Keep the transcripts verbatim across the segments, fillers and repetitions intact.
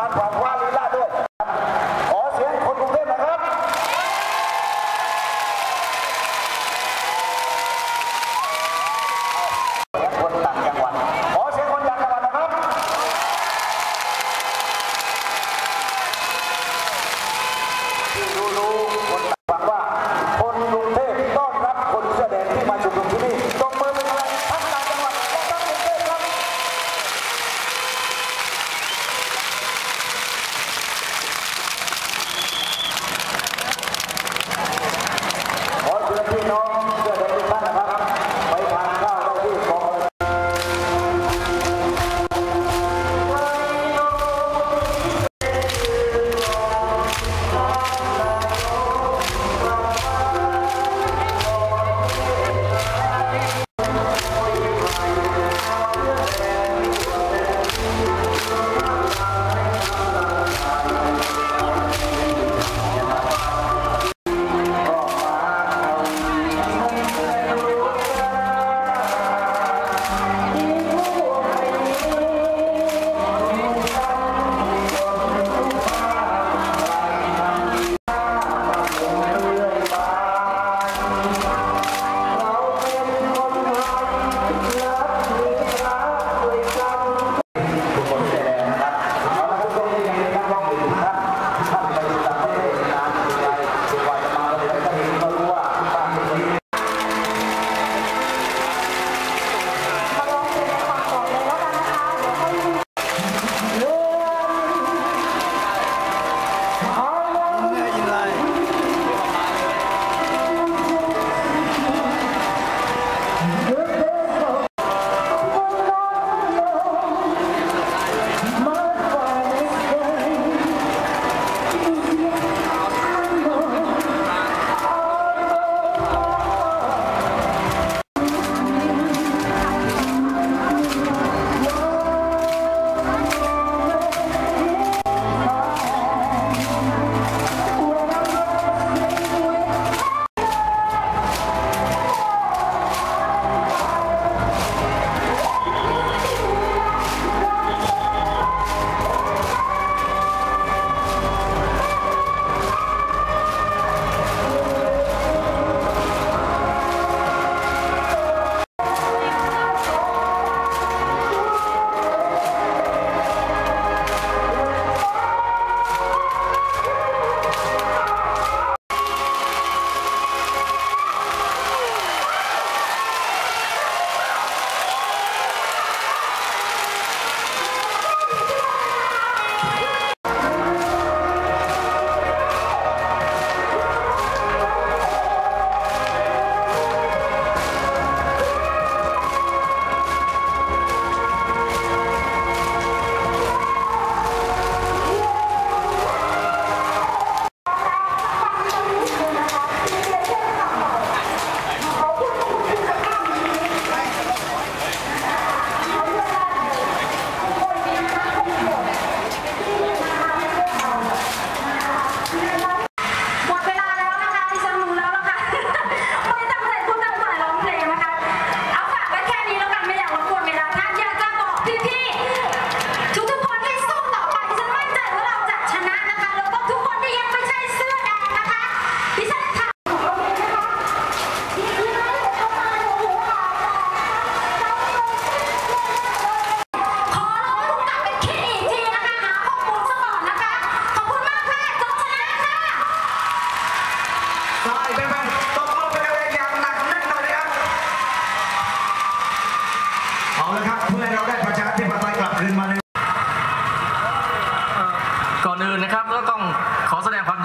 ผ่านความว่าลีลาด้วยขอเสียงคนกรุงเทพนะครับคนต่างจังหวัดขอเสียงคนต่างจังหวัดนะครับที่รู้ๆคนต่างว่าคนกรุงเทพต้อนรับคนเสื้อแดงที่มาชุมนุมที่นี่ต้องมือเป็นอะไรทั้งต่างจังหวัดและทั้งกรุงเทพครับ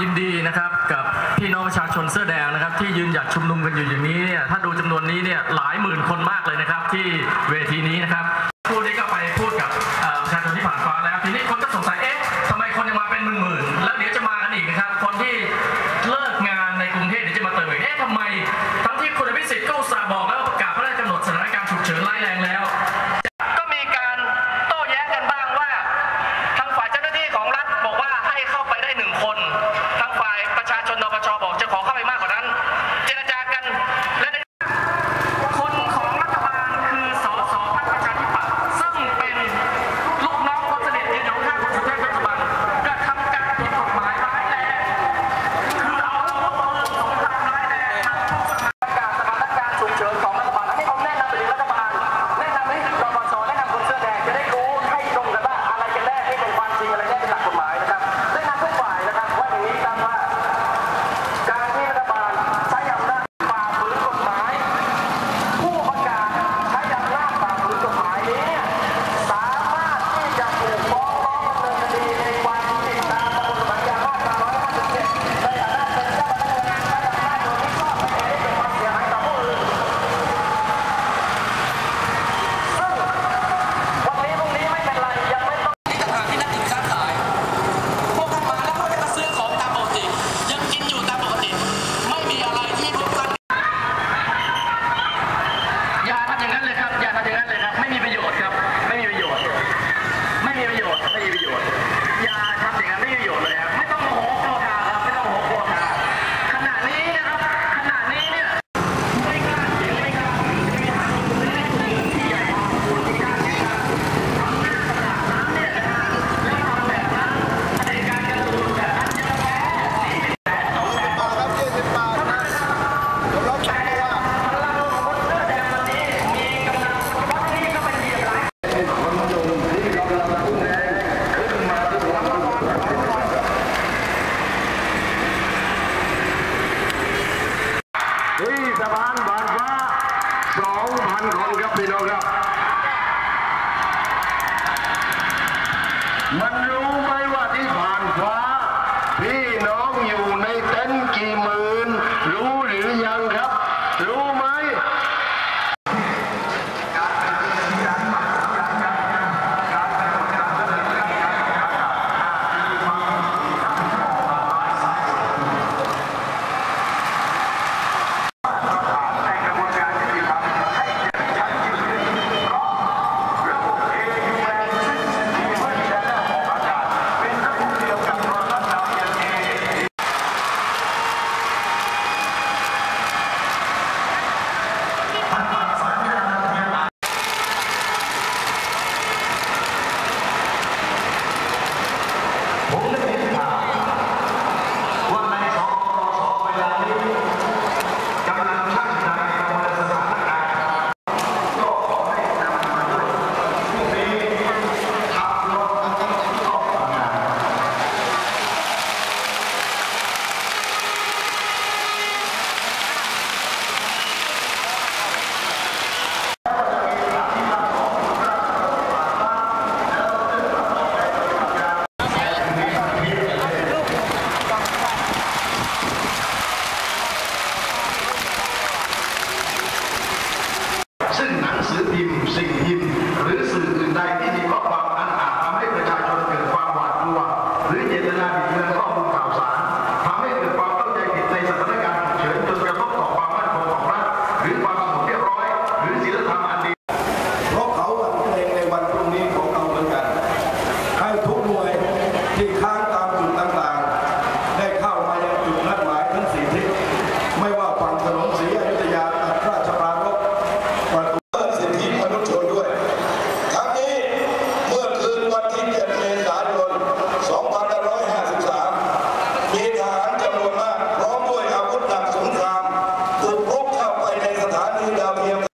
ยินดีนะครับกับพี่น้องประชาชนเสื้อแดงนะครับที่ยืนหยัดชุมนุมกันอยู่อย่างนี้เนี่ยถ้าดูจำนวนนี้เนี่ยหลายหมื่นคนมากเลยนะครับที่เวทีนี้นะครับผู้นี้ก็ไปพูดกับประชาชนที่ผ่านฟ้าแล้วทีนี้คนก็สงสัยเอ๊ะทำไมคนยังมาเป็นหมื่นๆแล้วเดี๋ยวจะมากันอีกนะครับคนที่เลิกงานในกรุงเทพเดี๋ยวจะมาเติมอีกเอ๊ะทำไมทั้งที่คุณอภิสิทธิ์ก็อุตส่าห์บอกแล้วประกาศพระราชกำหนดสถานการณ์ฉุกเฉินร้ายแรงแล้ว มีประโยชน์